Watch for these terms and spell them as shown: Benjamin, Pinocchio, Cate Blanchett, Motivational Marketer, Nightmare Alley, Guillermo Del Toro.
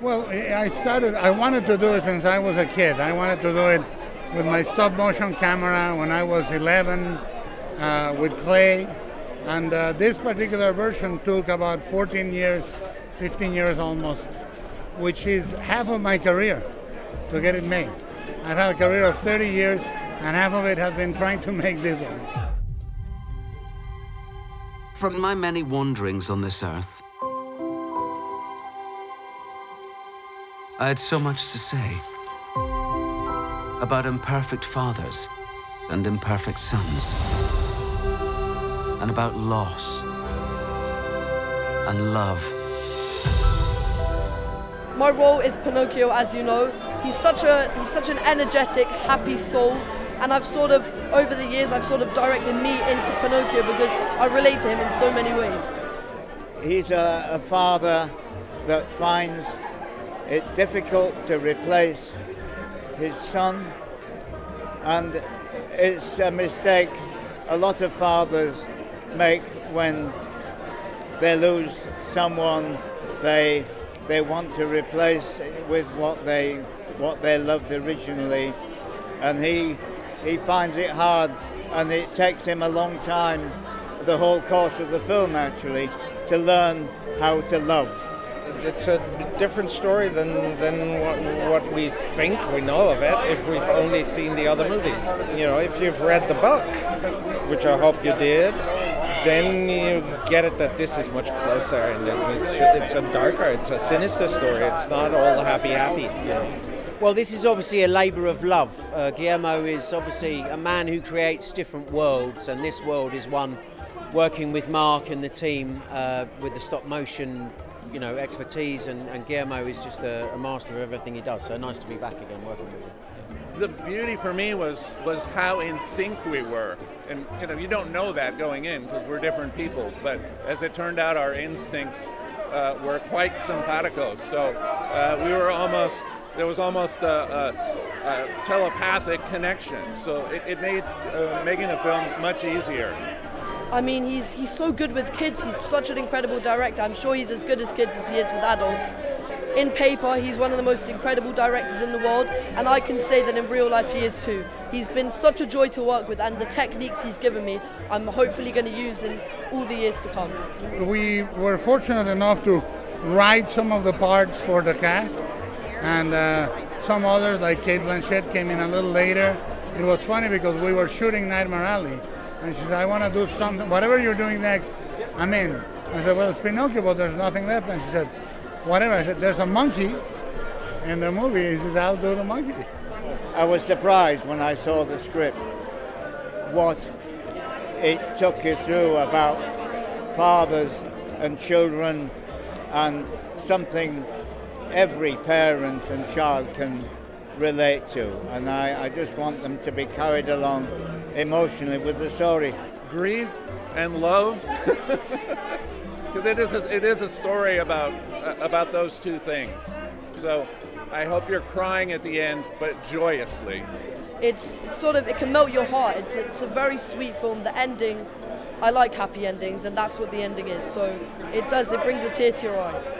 Well, I wanted to do it since I was a kid. I wanted to do it with my stop motion camera when I was 11 with clay. And this particular version took about 14 years, 15 years almost, which is half of my career to get it made. I've had a career of 30 years and half of it has been trying to make this one. From my many wanderings on this earth, I had so much to say about imperfect fathers and imperfect sons, and about loss and love. My role is Pinocchio, as you know. He's such an energetic, happy soul, and I've sort of, over the years, I've sort of directed me into Pinocchio because I relate to him in so many ways. He's a father that finds it's difficult to replace his son, and it's a mistake a lot of fathers make when they lose someone they want to replace with what they loved originally, and he finds it hard, and it takes him a long time, the whole course of the film actually, to learn how to love. It's a different story than what we think we know of it if we've only seen the other movies. You know, if you've read the book, which I hope you did, then you get it that this is much closer, and it's a darker, it's a sinister story. It's not all happy, you know. Well, this is obviously a labour of love. Guillermo is obviously a man who creates different worlds, and this world is one working with Mark and the team with the stop motion, you know, expertise, and Guillermo is just a master of everything he does, so nice to be back again working with him. The beauty for me was how in sync we were, and you know, you don't know that going in because we're different people, but as it turned out, our instincts were quite simpaticos, so we were almost, there was almost a telepathic connection, so it made making the film much easier. I mean, he's so good with kids, he's such an incredible director. I'm sure he's as good as kids as he is with adults. In paper, he's one of the most incredible directors in the world, and I can say that in real life he is too. He's been such a joy to work with, and the techniques he's given me, I'm hopefully going to use in all the years to come. We were fortunate enough to write some of the parts for the cast, and some others, like Cate Blanchett, came in a little later. It was funny because we were shooting Nightmare Alley, and she said, I want to do something, whatever you're doing next, I'm in. I said, well, it's Pinocchio, but there's nothing left. And she said, whatever. I said, there's a monkey in the movie. She says, I'll do the monkey. I was surprised when I saw the script, what it took you through about fathers and children, and something every parent and child can relate to, and I just want them to be carried along emotionally with the story. Grief and love, because it is a story about those two things. So I hope you're crying at the end, but joyously. It's sort of, it can melt your heart. It's a very sweet film. The ending, I like happy endings, and that's what the ending is. So it brings a tear to your eye.